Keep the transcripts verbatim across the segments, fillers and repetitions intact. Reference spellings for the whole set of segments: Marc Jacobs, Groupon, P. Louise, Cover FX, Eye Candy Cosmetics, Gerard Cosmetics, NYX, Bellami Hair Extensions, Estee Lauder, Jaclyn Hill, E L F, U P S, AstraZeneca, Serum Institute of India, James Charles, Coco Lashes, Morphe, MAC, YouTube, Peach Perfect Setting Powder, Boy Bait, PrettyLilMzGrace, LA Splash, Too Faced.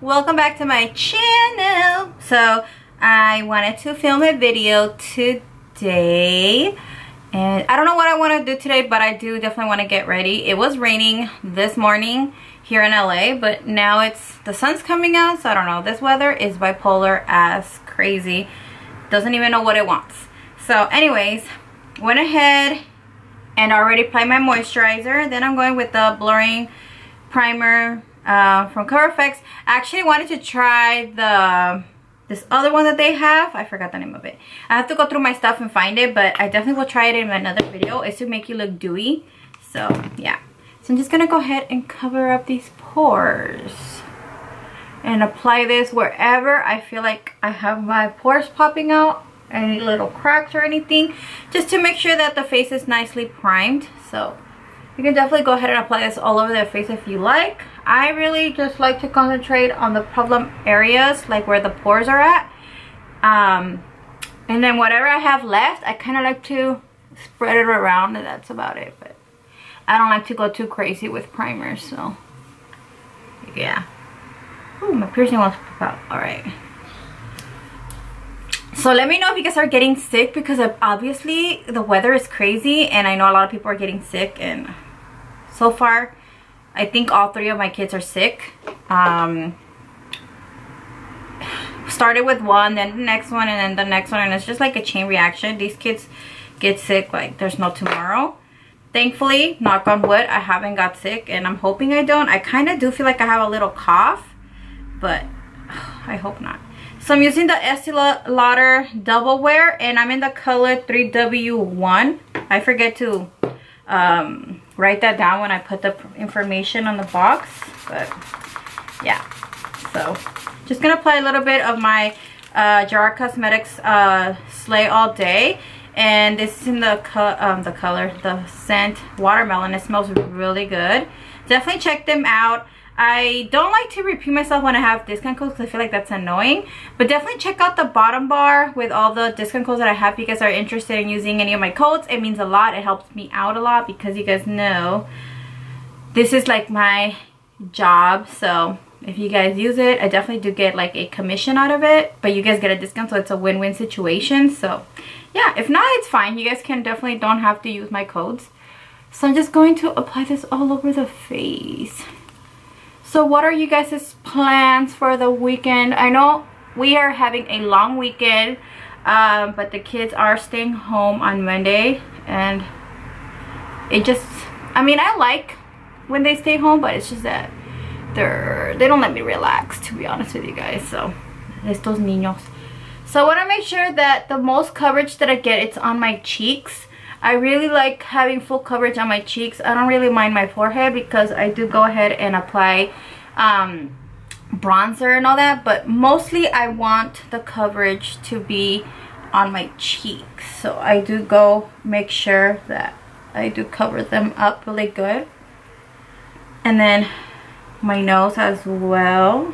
Welcome back to my channel. So I wanted to film a video today, and I don't know what I want to do today, but I do definitely want to get ready. It was raining this morning here in L A, but now it's the sun's coming out, so I don't know. This weather is bipolar as crazy. Doesn't even know what it wants. So anyways, went ahead and already applied my moisturizer. Then I'm going with the blurring primer uh, from Cover F X. I actually wanted to try the this other one that they have. I forgot the name of it. I have to go through my stuff and find it, but I definitely will try it in another video. It's to make you look dewy. So yeah. So I'm just gonna go ahead and cover up these pores and apply this wherever I feel like I have my pores popping out, any little cracks or anything, just to make sure that the face is nicely primed. So you can definitely go ahead and apply this all over the face if you like. I really just like to concentrate on the problem areas, like where the pores are at, um and then whatever I have left, I kind of like to spread it around, and that's about it. But I don't like to go too crazy with primers, so yeah. Ooh, my piercing wants to pop out. All right. So let me know if you guys are getting sick, because obviously the weather is crazy and I know a lot of people are getting sick, and so far I think all three of my kids are sick. Um, started with one, then the next one, and then the next one, and it's just like a chain reaction. These kids get sick like there's no tomorrow. Thankfully, knock on wood, I haven't got sick, and I'm hoping I don't. I kind of do feel like I have a little cough, but I hope not. So I'm using the Estee Lauder Double Wear, and I'm in the color three W one. I forget to um, write that down when I put the information on the box, but yeah. So just gonna apply a little bit of my uh, Gerard Cosmetics uh, Slay All Day, and this is in the co um, the color, the scent Watermelon. It smells really good. Definitely check them out. I don't like to repeat myself when I have discount codes, because I feel like that's annoying. But definitely check out the bottom bar with all the discount codes that I have. If you guys are interested in using any of my codes, it means a lot. It helps me out a lot, because you guys know this is like my job. So if you guys use it, I definitely do get like a commission out of it. But you guys get a discount, so it's a win-win situation. So yeah, if not, it's fine. You guys can definitely don't have to use my codes. So I'm just going to apply this all over the face. So what are you guys' plans for the weekend? I know we are having a long weekend, um, but the kids are staying home on Monday. And it just, I mean, I like when they stay home, but it's just that they're, they don't let me relax, to be honest with you guys. So, estos niños. So I want to make sure that the most coverage that I get, it's on my cheeks. I really like having full coverage on my cheeks. I don't really mind my forehead, because I do go ahead and apply um, bronzer and all that. But mostly I want the coverage to be on my cheeks. So I do go make sure that I do cover them up really good. And then my nose as well.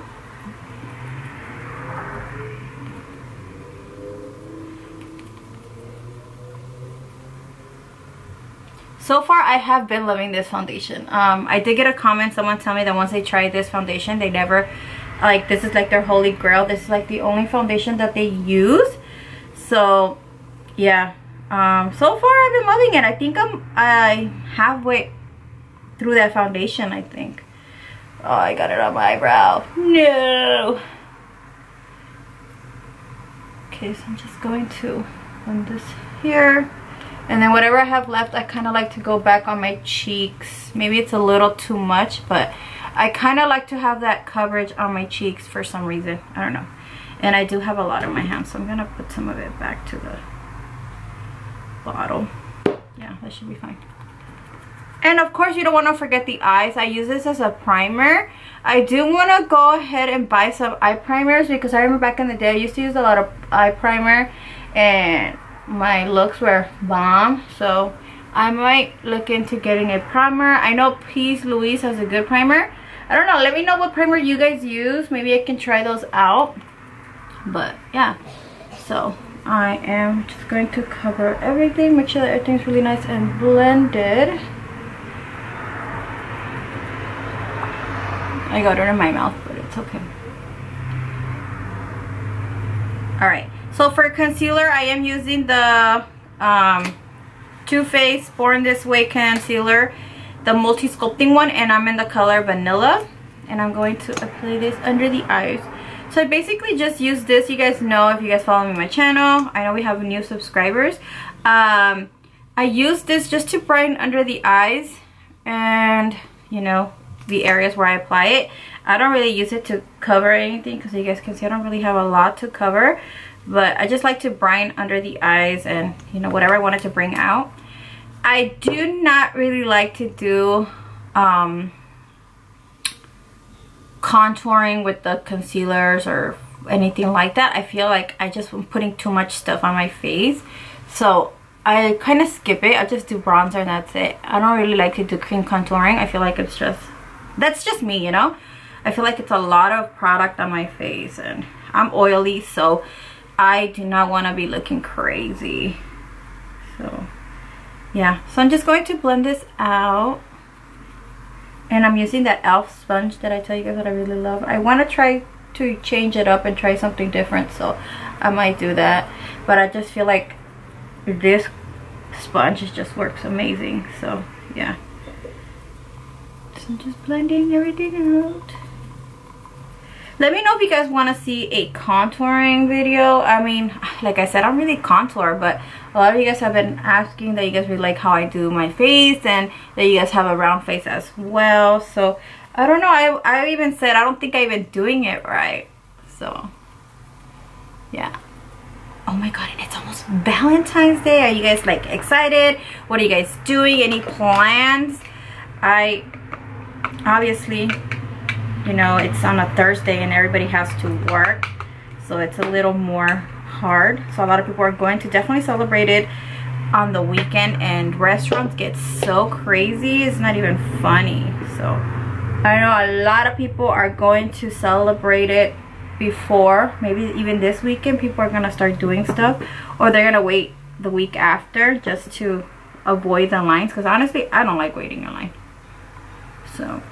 So far, I have been loving this foundation. Um, I did get a comment, someone tell me that once they tried this foundation, they never, like, this is like their holy grail. This is like the only foundation that they use. So, yeah. Um, so far, I've been loving it. I think I'm I halfway through that foundation, I think. Oh, I got it on my eyebrow. No! Okay, so I'm just going to run this here. And then whatever I have left, I kind of like to go back on my cheeks. Maybe it's a little too much, but I kind of like to have that coverage on my cheeks for some reason. I don't know. And I do have a lot in my hand, so I'm going to put some of it back to the bottle. Yeah, that should be fine. And of course, you don't want to forget the eyes. I use this as a primer. I do want to go ahead and buy some eye primers, because I remember back in the day, I used to use a lot of eye primer, and my looks were bomb. So I might look into getting a primer. I know P. Louise has a good primer. I don't know, let me know what primer you guys use. Maybe I can try those out. But yeah, so I am just going to cover everything, make sure that everything's really nice and blended. I got it in my mouth, but it's okay. Alright, so for concealer, I am using the um, Too Faced Born This Way Concealer, the multi-sculpting one, and I'm in the color Vanilla. And I'm going to apply this under the eyes. So I basically just use this. You guys know, if you guys follow me on my channel, I know we have new subscribers. Um, I use this just to brighten under the eyes and, you know, the areas where I apply it. I don't really use it to cover anything because you guys can see I don't really have a lot to cover. But I just like to brighten under the eyes and, you know, whatever I wanted to bring out. I do not really like to do um, contouring with the concealers or anything like that. I feel like I just am putting too much stuff on my face. So I kind of skip it. I just do bronzer and that's it. I don't really like to do cream contouring. I feel like it's just, that's just me, you know? I feel like it's a lot of product on my face and I'm oily, so I do not want to be looking crazy. So yeah, so I'm just going to blend this out and I'm using that E L F sponge that I tell you guys that I really love. I want to try to change it up and try something different, so I might do that, but I just feel like this sponge just works amazing. So yeah, so I'm just blending everything out. Let me know if you guys want to see a contouring video. I mean, like I said, I'm really contour, but a lot of you guys have been asking that you guys really like how I do my face and that you guys have a round face as well. So I don't know, I, I even said I don't think I've been doing it right. So yeah. Oh my god, and it's almost Valentine's Day. Are you guys like excited? What are you guys doing? Any plans? I obviously, you know, it's on a Thursday and everybody has to work, so it's a little more hard. So a lot of people are going to definitely celebrate it on the weekend, and restaurants get so crazy, it's not even funny. So I know a lot of people are going to celebrate it before, maybe even this weekend people are gonna start doing stuff, or they're gonna wait the week after just to avoid the lines, because honestly I don't like waiting in line. So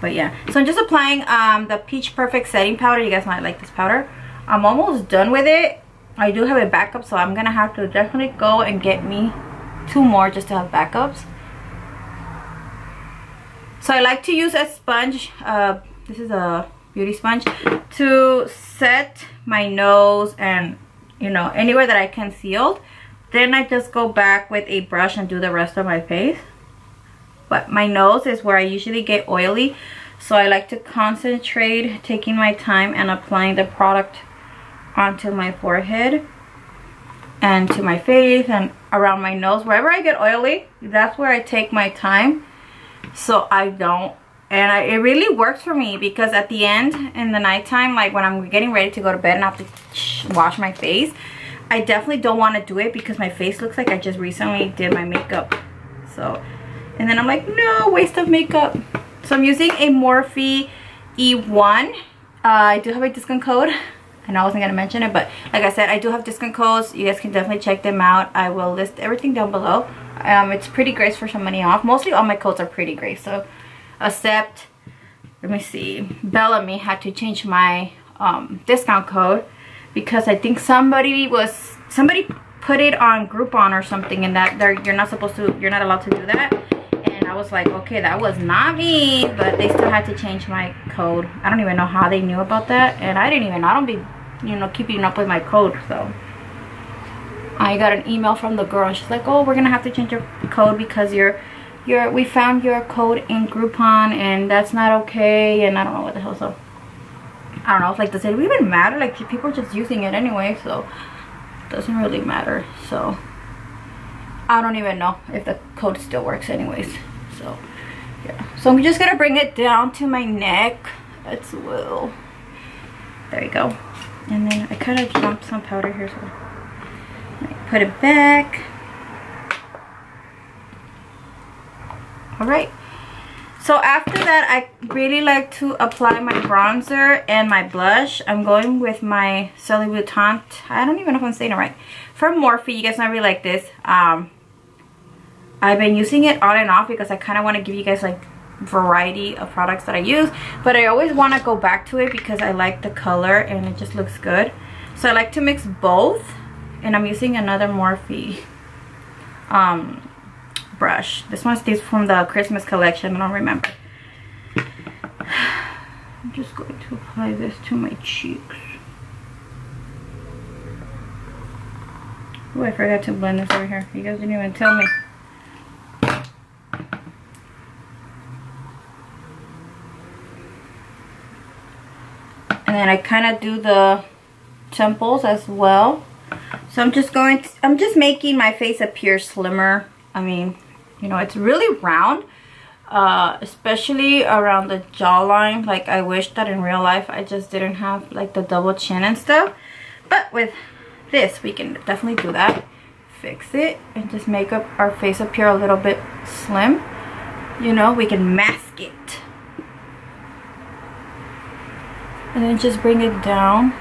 but yeah, so I'm just applying um, the Peach Perfect setting powder. You guys might like this powder. I'm almost done with it. I do have a backup, so I'm going to have to definitely go and get me two more just to have backups. So I like to use a sponge. Uh, this is a beauty sponge to set my nose and, you know, anywhere that I concealed. Then I just go back with a brush and do the rest of my face. But my nose is where I usually get oily, so I like to concentrate, taking my time and applying the product onto my forehead and to my face and around my nose. Wherever I get oily, that's where I take my time, so I don't, and I, it really works for me, because at the end, in the nighttime, like when I'm getting ready to go to bed and I have to wash my face, I definitely don't want to do it because my face looks like I just recently did my makeup. So and then I'm like, no, waste of makeup. So I'm using a Morphe E one. Uh, I do have a discount code. I know I wasn't going to mention it, but like I said, I do have discount codes. You guys can definitely check them out. I will list everything down below. Um, it's Pretty Grace for some money off. Mostly all my codes are Pretty Grace. So, except, let me see. Bellamy had to change my um, discount code because I think somebody was, somebody put it on Groupon or something, and that you're not supposed to, you're not allowed to do that. I was like, okay, that was not me, but they still had to change my code. I don't even know how they knew about that, and I didn't even, I don't be, you know, keeping up with my code. So I got an email from the girl, and she's like, oh, we're gonna have to change your code because you're you're we found your code in Groupon and that's not okay, and I don't know what the hell. So I don't know, it's like, does it even matter? Like, people are just using it anyway, so it doesn't really matter. So I don't even know if the code still works anyways. So yeah, so I'm just gonna bring it down to my neck as well. There we go. And then I kind of dumped some powder here, so I put it back. All right, so after that I really like to apply my bronzer and my blush. I'm going with my Celui Boutant. I don't even know if I'm saying it right, from Morphe. You guys know I really like this. um I've been using it on and off because I kind of want to give you guys like variety of products that I use, but I always want to go back to it because I like the color and it just looks good. So I like to mix both, and I'm using another Morphe um, brush. This one stays from the Christmas collection, I don't remember. I'm just going to apply this to my cheeks. Oh, I forgot to blend this over here. You guys didn't even tell me. And then I kind of do the temples as well. So I'm just going to, I'm just making my face appear slimmer. I mean, you know, it's really round. Uh, especially around the jawline. Like, I wish that in real life I just didn't have like the double chin and stuff. But with this, we can definitely do that, fix it, and just make up our face appear a little bit slim. You know, we can mask it and then just bring it down.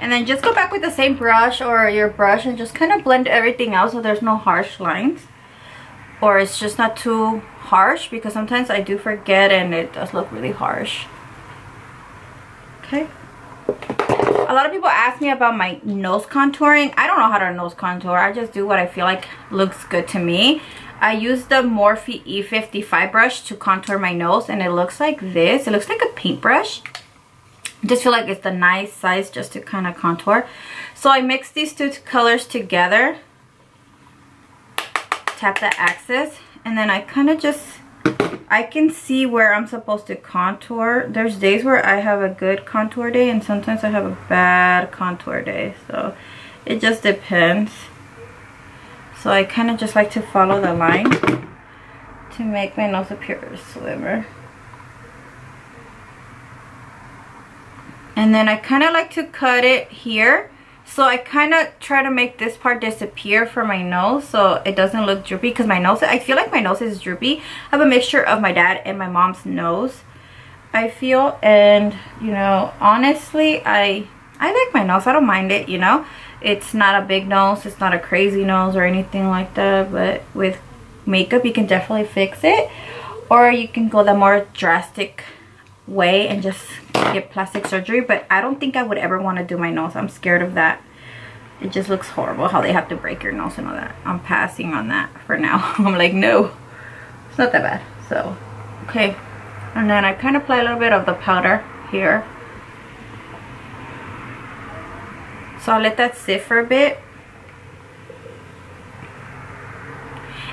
And then just go back with the same brush or your brush and just kind of blend everything out so there's no harsh lines, or it's just not too harsh, because sometimes I do forget and it does look really harsh. Okay. A lot of people ask me about my nose contouring. I don't know how to nose contour. I just do what I feel like looks good to me. I use the Morphe E fifty-five brush to contour my nose, and it looks like this. It looks like a paintbrush. I just feel like it's the nice size just to kind of contour. So I mix these two colors together. Tap the axis, and then I kind of just, I can see where I'm supposed to contour. There's days where I have a good contour day, and sometimes I have a bad contour day, so it just depends. So I kind of just like to follow the line to make my nose appear slimmer. And then I kind of like to cut it here. So I kind of try to make this part disappear for my nose so it doesn't look droopy, because my nose, I feel like my nose is droopy. I have a mixture of my dad and my mom's nose, I feel. And, you know, honestly, I I like my nose. I don't mind it, you know. It's not a big nose. It's not a crazy nose or anything like that. But with makeup, you can definitely fix it. Or you can go the more drastic way and just get plastic surgery, but I don't think I would ever want to do my nose. I'm scared of that. It just looks horrible how they have to break your nose and all that. I'm passing on that for now. I'm like, no, it's not that bad. So okay, and then I kind of apply a little bit of the powder here, so I'll let that sit for a bit.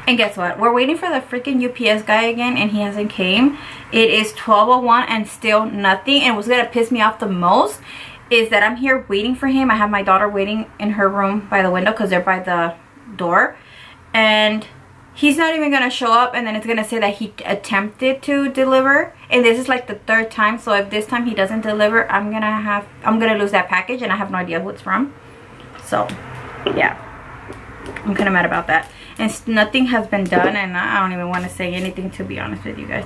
And guess what? We're waiting for the freaking U P S guy again, and he hasn't came. It is twelve oh one and still nothing. And what's gonna piss me off the most is that I'm here waiting for him. I have my daughter waiting in her room by the window because they're by the door. And he's not even gonna show up, and then it's gonna say that he attempted to deliver. And this is like the third time, so if this time he doesn't deliver, I'm gonna have, I'm gonna lose that package, and I have no idea who it's from. So yeah, I'm kind of mad about that. And nothing has been done, and I don't even want to say anything, to be honest with you guys.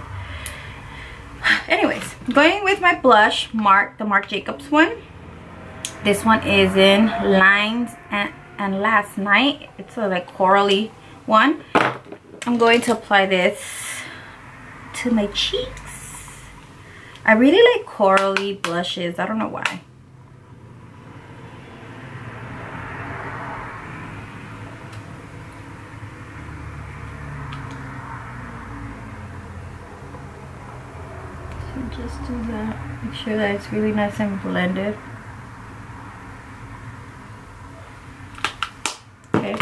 Anyways, going with my blush, Marc, the Marc Jacobs one. This one is in Lines and, and Last Night. It's a like corally one. I'm going to apply this to my cheeks. I really like corally blushes. I don't know why. Just do that. Make sure that it's really nice and blended. Okay.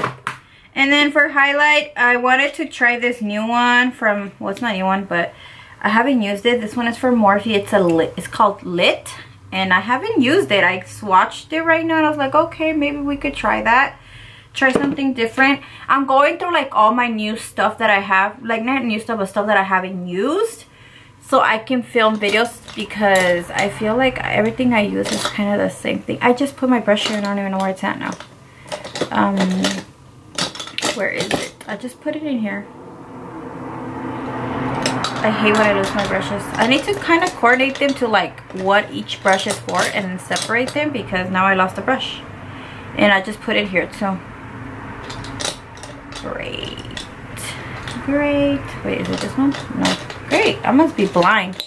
And then for highlight, I wanted to try this new one from, well, it's not a new one, but I haven't used it. This one is from Morphe. It's a lit. It's called Lit, and I haven't used it. I swatched it right now, and I was like, okay, maybe we could try that. Try something different. I'm going through like all my new stuff that I have, like not new stuff, but stuff that I haven't used, so I can film videos, because I feel like everything I use is kind of the same thing. I just put my brush here and I don't even know where it's at now. Um, where is it? I just put it in here. I hate when I lose my brushes. I need to kind of coordinate them to like what each brush is for and separate them, because now I lost a brush. And I just put it here too. Great. Great. Wait, is it this one? No. great. I must be blind.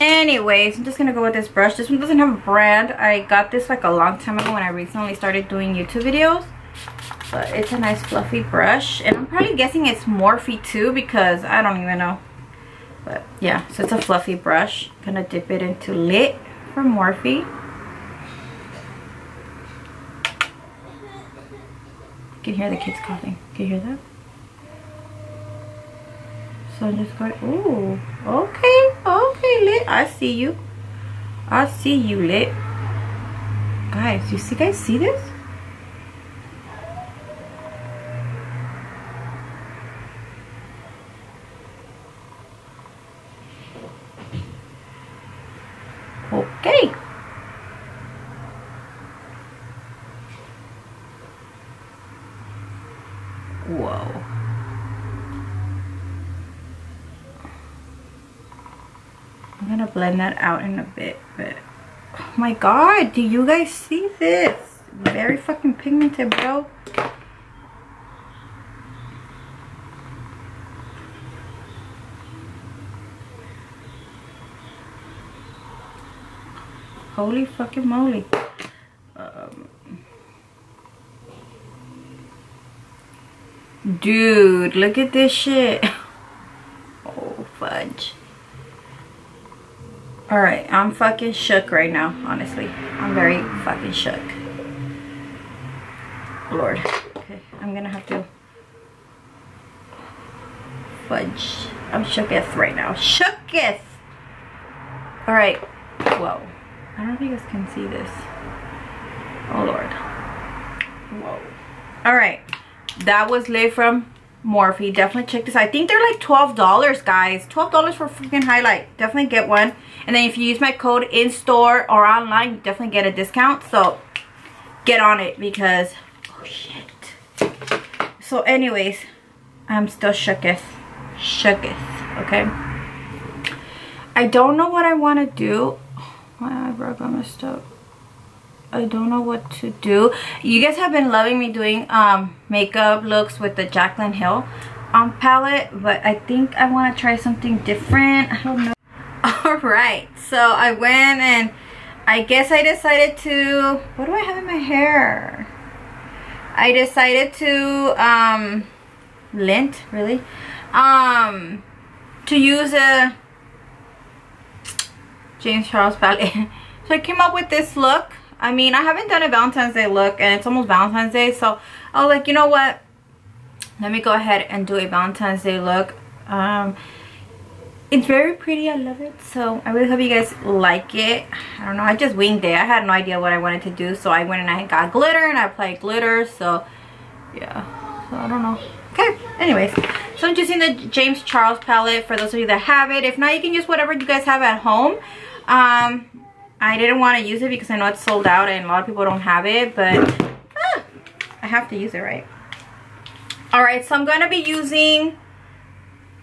Anyways, I'm just gonna go with this brush. This one doesn't have a brand. I got this like a long time ago when I recently started doing YouTube videos. But it's a nice fluffy brush. And I'm probably guessing it's Morphe too, because I don't even know. But yeah, so it's a fluffy brush. I'm gonna dip it into Lit from Morphe. You can hear the kids coughing. Can you hear that? So I'm just going, ooh, okay, okay, Lit. I see you. I see you, Lit. Guys, you see, guys see this? Okay. Whoa. I'm gonna blend that out in a bit, but oh my god, do you guys see this? Very fucking pigmented, bro. Holy fucking moly. Um, dude, look at this shit. Oh, fudge. Alright, I'm fucking shook right now, honestly. I'm very fucking shook. Lord. Okay, I'm gonna have to fudge. I'm shooketh right now. Shooketh! Alright. Whoa. I don't think you guys can see this. Oh Lord. Whoa. Alright. That was Lit from Morphe. Definitely check this out. I think they're like twelve dollars, guys. twelve dollars for a freaking highlight. Definitely get one. And then if you use my code in store or online, you definitely get a discount. So get on it because oh shit. So anyways, I'm still shooketh. Shooketh. Okay. I don't know what I want to do. My eyebrow got messed up. I don't know what to do. You guys have been loving me doing um makeup looks with the Jaclyn Hill um palette, but I think I want to try something different. I don't know. All right, so I went and I guess I decided to. What do I have in my hair? I decided to um lint really um to use a James Charles palette. So I came up with this look. I mean, I haven't done a Valentine's Day look and it's almost Valentine's Day, so I was like, you know what, let me go ahead and do a Valentine's Day look. Um it's very pretty, I love it, so I really hope you guys like it. I don't know, I just winged it. I had no idea what I wanted to do, so I went and I got glitter and I applied glitter. So yeah, so I don't know. Okay, anyways, so I'm just using the James Charles palette for those of you that have it. If not, you can use whatever you guys have at home. um I didn't want to use it because I know it's sold out and a lot of people don't have it, but ah, I have to use it, right? Alright, so I'm going to be using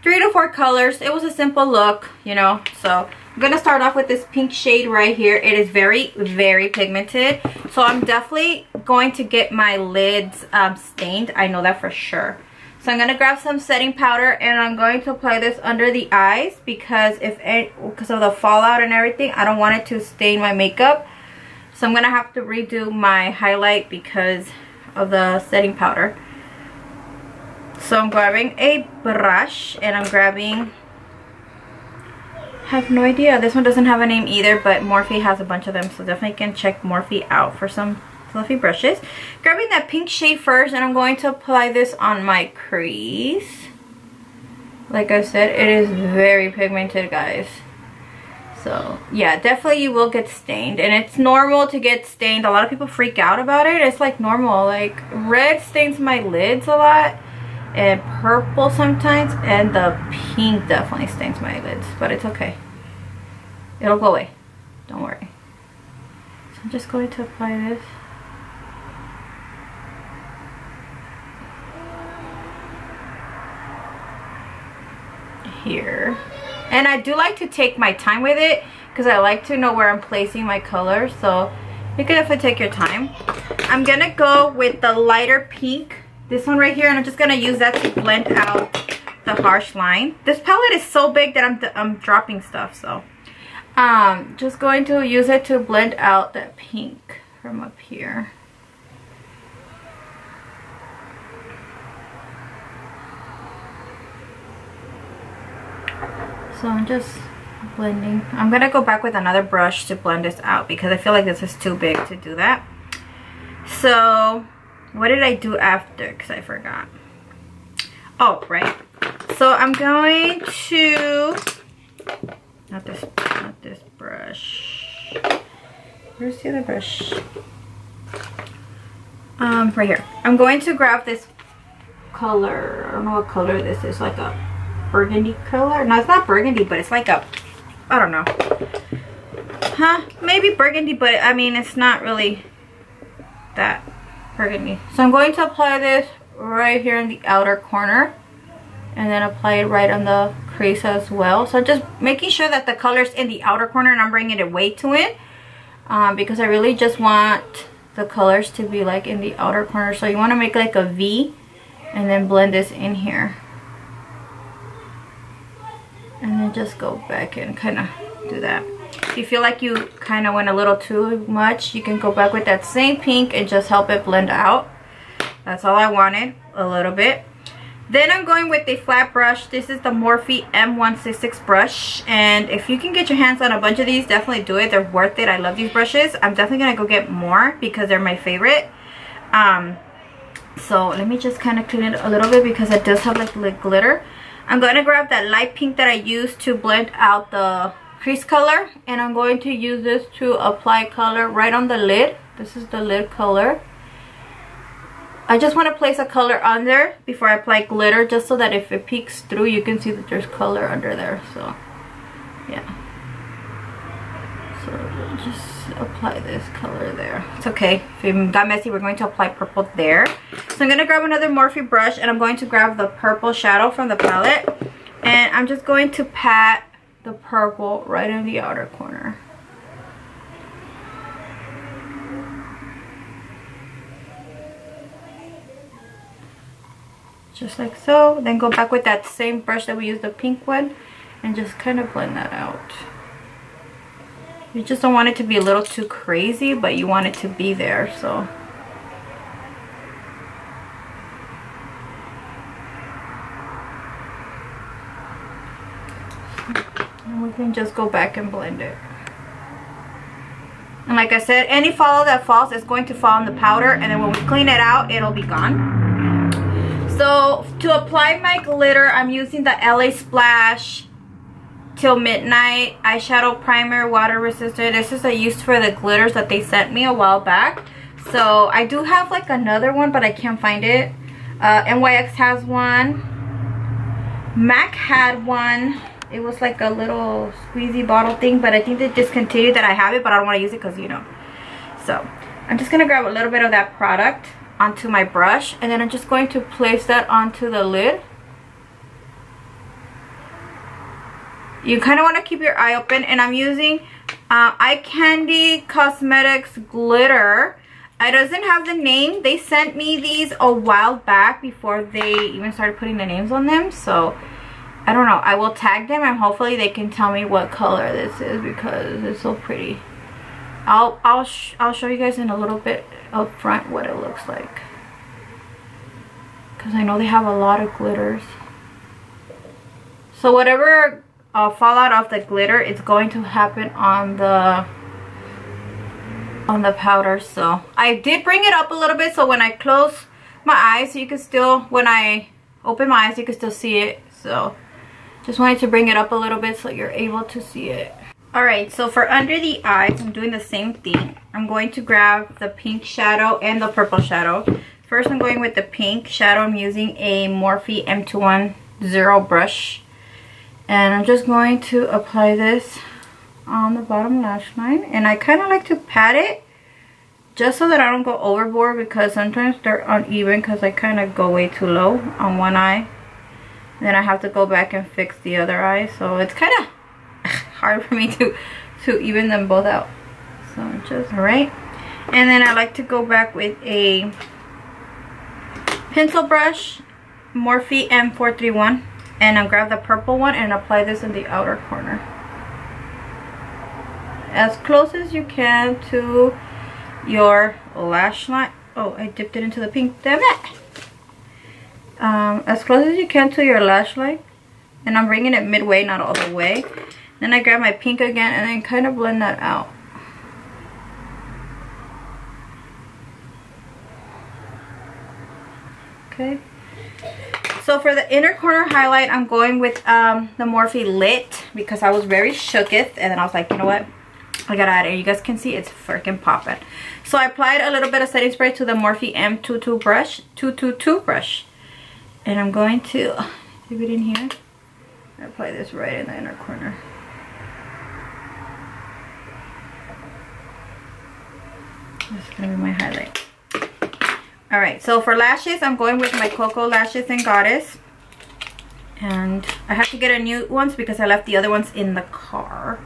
three to four colors. It was a simple look, you know, so I'm going to start off with this pink shade right here. It is very, very pigmented, so I'm definitely going to get my lids um, stained. I know that for sure. So I'm going to grab some setting powder and I'm going to apply this under the eyes because if it, because of the fallout and everything, I don't want it to stain my makeup. So I'm going to have to redo my highlight because of the setting powder. So I'm grabbing a brush and I'm grabbing, I have no idea. This one doesn't have a name either, but Morphe has a bunch of them. So definitely can check Morphe out for some fluffy brushes. Grabbing that pink shade first, and I'm going to apply this on my crease. Like I said, it is very pigmented, guys. So yeah, definitely you will get stained, and it's normal to get stained. A lot of people freak out about it. It's like normal. Like red stains my lids a lot, and purple sometimes, and the pink definitely stains my lids, but it's okay. It'll go away. Don't worry. So I'm just going to apply this. Here, and I do like to take my time with it because I like to know where I'm placing my color, so you can definitely take your time. I'm gonna go with the lighter pink, this one right here, and I'm just gonna use that to blend out the harsh line. This palette is so big that I'm, I'm dropping stuff, so. Um, just going to use it to blend out that pink from up here. So I'm just blending. I'm gonna go back with another brush to blend this out because I feel like this is too big to do that. So what did I do after? Because I forgot. Oh, right. So I'm going to, not this, not this brush. Where's the other brush? Um, right here. I'm going to grab this color. I don't know what color this is. Like a burgundy color. No, it's not burgundy, but it's like a, I don't know. Huh? Maybe burgundy, but I mean, it's not really that burgundy. So I'm going to apply this right here in the outer corner and then apply it right on the crease as well. So just making sure that the color's in the outer corner and I'm bringing it way to it um, because I really just want the colors to be like in the outer corner. So you want to make like a V and then blend this in here. And then just go back and kind of do that. If you feel like you kind of went a little too much, you can go back with that same pink and just help it blend out. That's all I wanted, a little bit. Then I'm going with a flat brush. This is the Morphe M one sixty-six brush. And if you can get your hands on a bunch of these, definitely do it. They're worth it. I love these brushes. I'm definitely going to go get more because they're my favorite. Um, so let me just kind of clean it a little bit because it does have like, like glitter. I'm going to grab that light pink that I used to blend out the crease color. And I'm going to use this to apply color right on the lid. This is the lid color. I just want to place a color under before I apply glitter just so that if it peeks through you can see that there's color under there. So yeah, so we'll just apply this color there. It's okay if it got messy. We're going to apply purple there. So I'm going to grab another Morphe brush and I'm going to grab the purple shadow from the palette and I'm just going to pat the purple right in the outer corner. Just like so. Then go back with that same brush that we used, the pink one, and just kind of blend that out. You just don't want it to be a little too crazy, but you want it to be there, so. And we can just go back and blend it. And like I said, any follow that falls is going to fall in the powder, and then when we clean it out, it'll be gone. So to apply my glitter, I'm using the L A Splash Till Midnight eyeshadow primer, water resistant. This is a use for the glitters that they sent me a while back. So I do have like another one, but I can't find it. Uh, N Y X has one. MAC had one. It was like a little squeezy bottle thing, but I think they discontinued that. I have it, but I don't want to use it because, you know. So I'm just going to grab a little bit of that product onto my brush and then I'm just going to place that onto the lid. You kind of want to keep your eye open and I'm using uh, Eye Candy Cosmetics glitter. It doesn't have the name. They sent me these a while back before they even started putting the names on them, so I don't know. I will tag them and hopefully they can tell me what color this is because it's so pretty. I'll I'll sh I'll show you guys in a little bit up front what it looks like because I know they have a lot of glitters. So whatever uh, fallout of the glitter, it's going to happen on the on the powder. So I did bring it up a little bit so when I close my eyes, you can still, when I open my eyes, you can still see it. So just wanted to bring it up a little bit so you're able to see it. Alright, so for under the eyes, I'm doing the same thing. I'm going to grab the pink shadow and the purple shadow. First, I'm going with the pink shadow. I'm using a Morphe M two ten brush. And I'm just going to apply this on the bottom lash line. And I kind of like to pat it just so that I don't go overboard because sometimes they're uneven because I kind of go way too low on one eye. And then I have to go back and fix the other eye. So it's kind of hard for me to to even them both out, so I'm just all right. And then I like to go back with a pencil brush, Morphe M four thirty-one, and I'm grab the purple one and apply this in the outer corner as close as you can to your lash line. Oh, I dipped it into the pink, damn it. Um, as close as you can to your lash line, and I'm bringing it midway, not all the way. Then I grab my pink again and then kind of blend that out. Okay, so for the inner corner highlight, I'm going with um, the Morphe Lit, because I was very shooketh, and then I was like, you know what? I gotta add it. You guys can see it's freaking popping. So I applied a little bit of setting spray to the Morphe M twenty-two brush, two two two brush. And I'm going to dip it in here and apply this right in the inner corner. This is gonna be my highlight. Alright, so for lashes, I'm going with my Coco Lashes and Goddess. And I have to get a new ones because I left the other ones in the car.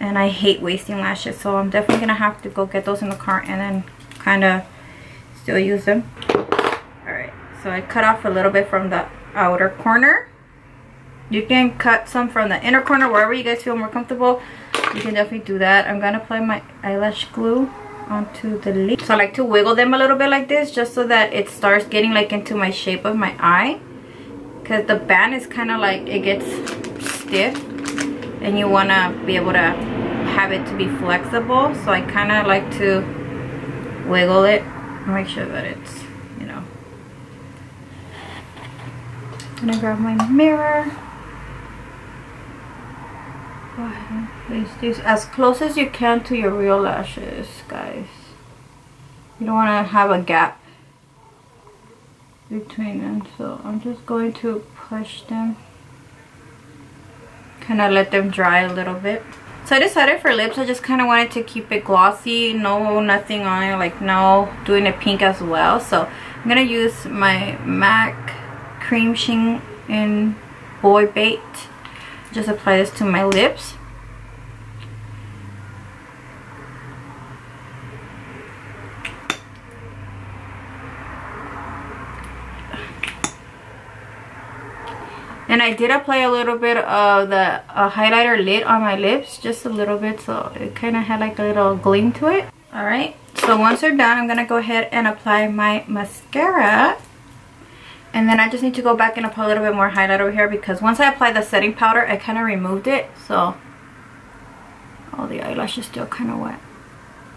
And I hate wasting lashes, so I'm definitely going to have to go get those in the car and then kind of still use them. Alright, so I cut off a little bit from the outer corner. You can cut some from the inner corner, wherever you guys feel more comfortable. You can definitely do that. I'm going to apply my eyelash glue onto the lid. So I like to wiggle them a little bit like this, just so that it starts getting like into my shape of my eye, because the band is kind of like, it gets stiff and you want to be able to have it to be flexible. So I kind of like to wiggle it, make sure that it's, you know. I'm gonna grab my mirror, go ahead and place this as close as you can to your real lashes, guys. You don't want to have a gap between them, so I'm just going to push them, kind of let them dry a little bit. So I decided for lips, I just kind of wanted to keep it glossy, no nothing on it, like no doing it pink as well. So I'm gonna use my M A C cream sheen in Boy Bait. Just apply this to my lips. And I did apply a little bit of the uh, highlighter lid on my lips, just a little bit, so it kind of had like a little gleam to it. Alright, so once they're done, I'm going to go ahead and apply my mascara. And then I just need to go back and apply a little bit more highlight over here, because once I applied the setting powder, I kind of removed it. So, all the eyelash is still kind of wet.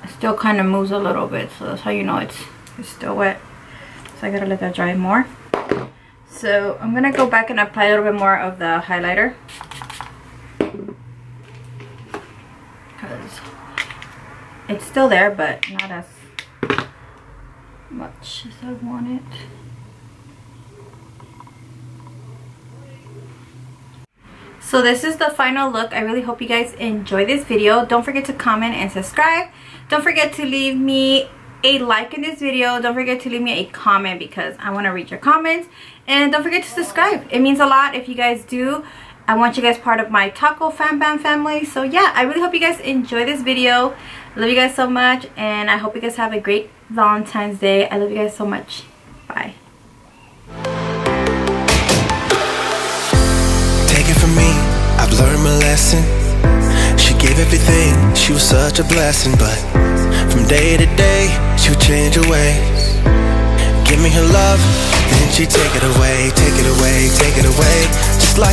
It still kind of moves a little bit, so that's how you know it's, it's still wet. So I got to let that dry more. So I'm going to go back and apply a little bit more of the highlighter, because it's still there, but not as much as I want it. So this is the final look. I really hope you guys enjoy this video. Don't forget to comment and subscribe. Don't forget to leave me a like in this video. Don't forget to leave me a comment, because I want to read your comments. And don't forget to subscribe. It means a lot if you guys do. I want you guys part of my taco fan bam family. So yeah, I really hope you guys enjoy this video. I love you guys so much, and I hope you guys have a great Valentine's Day. I love you guys so much. Bye. Take it from me, I've learned my lesson. She gave everything, she was such a blessing, but from day to day, she'll change her ways. Give me her love, then she take it away, take it away, take it away, just like